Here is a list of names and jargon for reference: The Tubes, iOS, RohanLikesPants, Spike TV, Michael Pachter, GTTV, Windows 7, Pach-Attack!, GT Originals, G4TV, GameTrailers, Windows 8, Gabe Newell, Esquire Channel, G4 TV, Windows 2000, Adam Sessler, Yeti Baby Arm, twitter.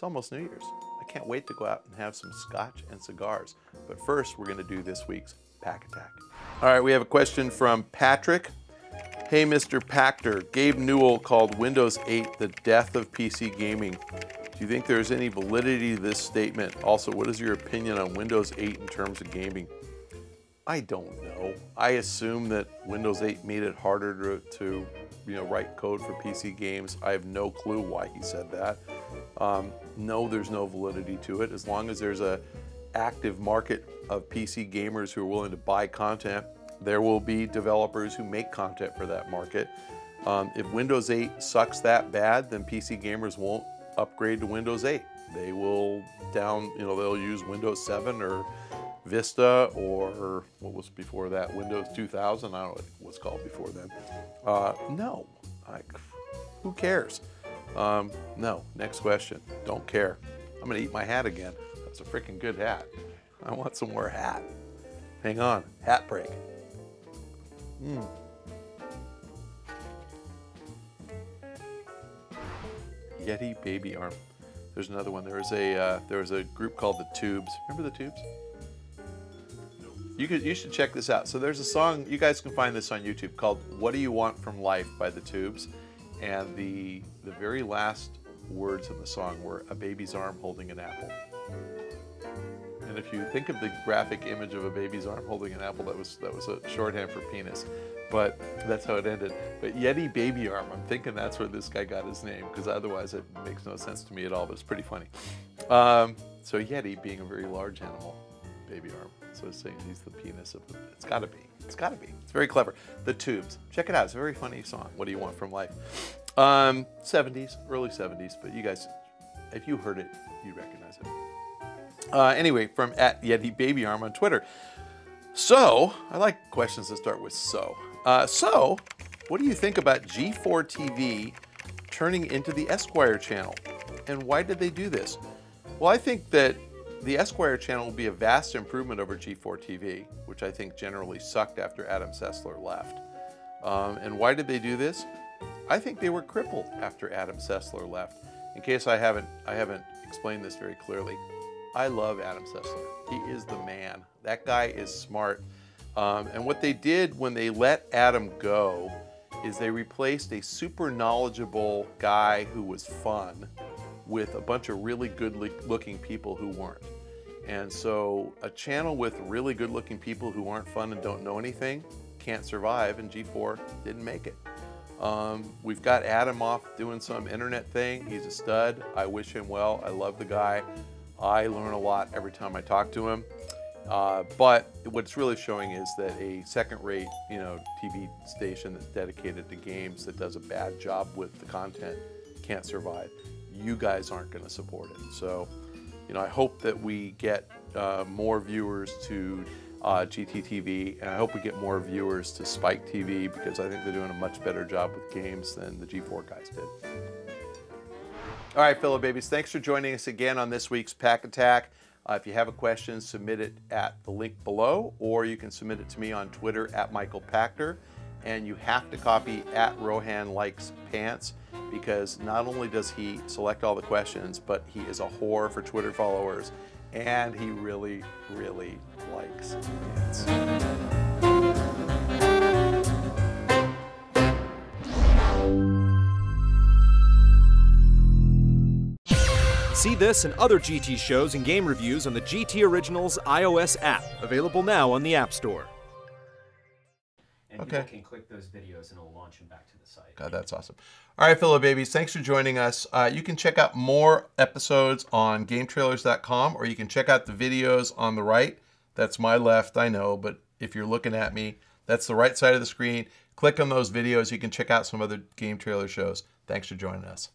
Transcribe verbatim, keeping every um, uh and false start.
It's almost New Year's. I can't wait to go out and have some scotch and cigars. But first, we're gonna do this week's Pach-Attack. All right, we have a question from Patrick. Hey, Mister Pachter, Gabe Newell called Windows eight the death of P C gaming. Do you think there's any validity to this statement? Also, what is your opinion on Windows eight in terms of gaming? I don't know. I assume that Windows eight made it harder to, to you know, write code for P C games. I have no clue why he said that. Um, no, there's no validity to it. As long as there's an active market of P C gamers who are willing to buy content, there will be developers who make content for that market. Um, if Windows eight sucks that bad, then P C gamers won't upgrade to Windows eight. They will down, you know, they'll use Windows seven or Vista or what was before that, Windows two thousand, I don't know what's called before then. Uh, no, I, who cares? Um, no, next question, don't care. I'm gonna eat my hat again. That's a freaking good hat. I want some more hat. Hang on, hat break. Mm. Yeti Baby Arm. There's another one. There was a uh, there was a group called The Tubes. Remember The Tubes? You could you should check this out. So there's a song, you guys can find this on YouTube, called "What Do You Want From Life" by The Tubes, and the the very last words in the song were a baby's arm holding an apple. And if you think of the graphic image of a baby's arm holding an apple, that was that was a shorthand for penis. But that's how it ended. But Yeti Baby Arm, I'm thinking that's where this guy got his name, because otherwise it makes no sense to me at all, but it's pretty funny. Um, so Yeti being a very large animal, baby arm. So it's saying he's the penis of the, it's gotta be, it's gotta be. It's very clever. The Tubes, check it out. It's a very funny song. What do you want from life? Um, seventies, early seventies, but you guys, if you heard it, you'd recognize it. Uh, anyway, from at Yeti Baby Arm on Twitter. So, I like questions that start with so. Uh, so, what do you think about G four T V turning into the Esquire Channel? And why did they do this? Well, I think that the Esquire Channel will be a vast improvement over G four T V, which I think generally sucked after Adam Sessler left. Um, and why did they do this? I think they were crippled after Adam Sessler left. In case I haven't, I haven't explained this very clearly, I love Adam Sessler. He is the man. That guy is smart. Um, and what they did when they let Adam go is they replaced a super knowledgeable guy who was fun with a bunch of really good looking people who weren't. And so a channel with really good looking people who aren't fun and don't know anything can't survive, and G four didn't make it. Um, we've got Adam off doing some internet thing. He's a stud. I wish him well. I love the guy. I learn a lot every time I talk to him. Uh, but what it's really showing is that a second-rate, you know, T V station that's dedicated to games that does a bad job with the content can't survive. You guys aren't going to support it. So, you know, I hope that we get uh, more viewers to uh, G T T V, and I hope we get more viewers to Spike T V, because I think they're doing a much better job with games than the G four guys did. All right, fellow babies, thanks for joining us again on this week's Pach-Attack. Uh, if you have a question, submit it at the link below, or you can submit it to me on Twitter at Michael Pachter. And you have to copy at RohanLikesPants, because not only does he select all the questions, but he is a whore for Twitter followers, and he really, really likes pants. See this and other G T shows and game reviews on the G T Originals iOS app, available now on the App Store. And okay, you can click those videos and it'll launch them back to the site. God, that's awesome. All right, fellow babies, thanks for joining us. Uh, you can check out more episodes on game trailers dot com, or you can check out the videos on the right. That's my left, I know, but if you're looking at me, that's the right side of the screen. Click on those videos. You can check out some other Game Trailer shows. Thanks for joining us.